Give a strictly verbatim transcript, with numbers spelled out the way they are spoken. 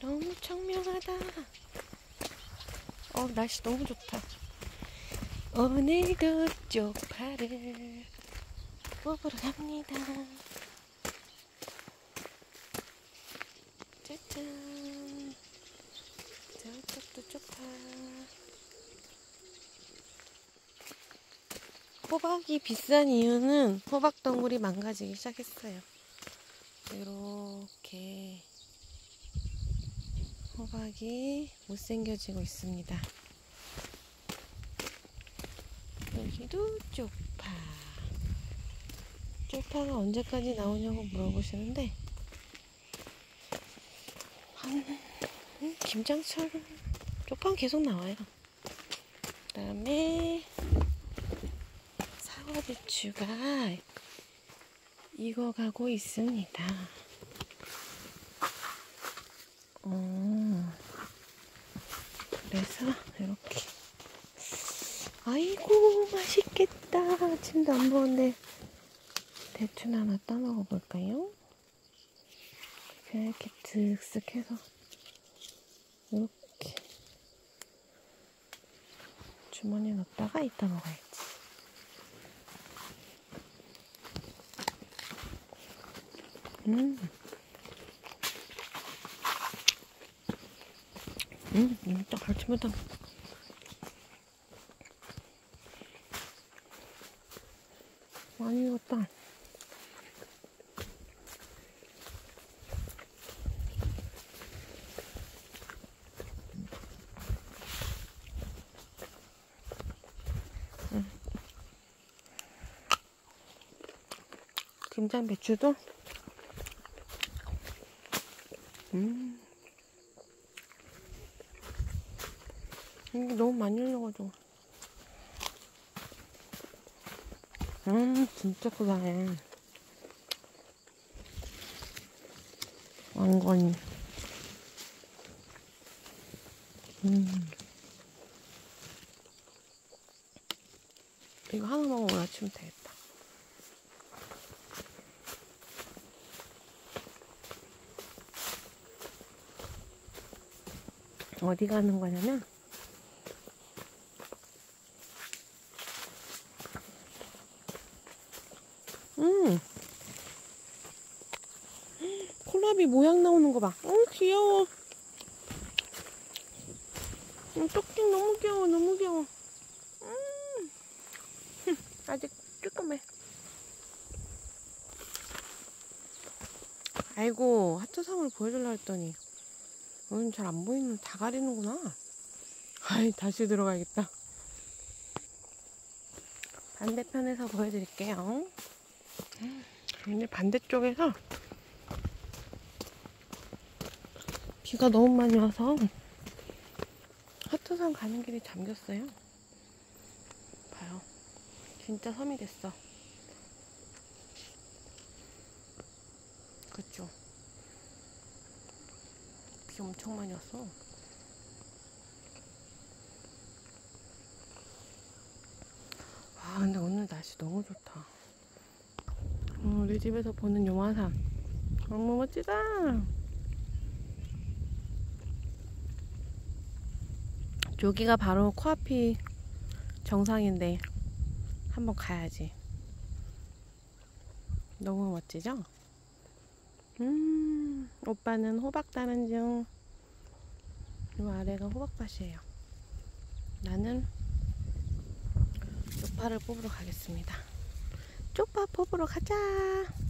너무 청명하다. 어, 날씨 너무 좋다. 오늘도 쪽파를 뽑으러 갑니다. 짜잔. 저쪽도 쪽파. 호박이 비싼 이유는 호박 덩굴이 망가지기 시작했어요. 이렇게 호박이 못생겨지고 있습니다. 여기도 쪽파. 쪽파가 언제까지 나오냐고 물어보시는데, 한, 음, 김장철 쪽파는 계속 나와요. 그 다음에 사과배추가 익어가고 있습니다. 어, 그래서 이렇게, 아이고 맛있겠다. 아침도 안 먹었는데 대추나 하나 따먹어 볼까요? 이렇게 득슥해서 이렇게 주머니에 넣었다가 이따 먹어야지. 음. 음, 일단 갈치무탕. 많이 익었다. 음. 김장 배추도. 음. 이게 너무 많이 흘려가지고. 음, 진짜 고소해. 완건이. 음. 이거 하나 먹으면 아침 되겠다. 어디 가는 거냐면, 음, 콜라비 모양 나오는 거 봐. 어, 귀여워. 음, 토끼 너무 귀여워, 너무 귀여워. 음, 흠, 아직 조금해. 아이고, 하트섬을 보여주려고 했더니 여긴 잘 안 보이는, 다 가리는구나. 아이, 다시 들어가야겠다. 반대편에서 보여드릴게요. 근데 반대쪽에서 비가 너무 많이 와서 하트섬 가는 길이 잠겼어요. 봐요. 진짜 섬이 됐어. 그쵸? 엄청 많이 왔어. 와, 근데 오늘 날씨 너무 좋다. 어, 우리 집에서 보는 용화산 너무 멋지다. 여기가 바로 코앞이 정상인데 한번 가야지. 너무 멋지죠? 음, 오빠는 호박 따는 중. 이 아래가 호박밭이에요. 나는 쪽파를 뽑으러 가겠습니다. 쪽파 뽑으러 가자.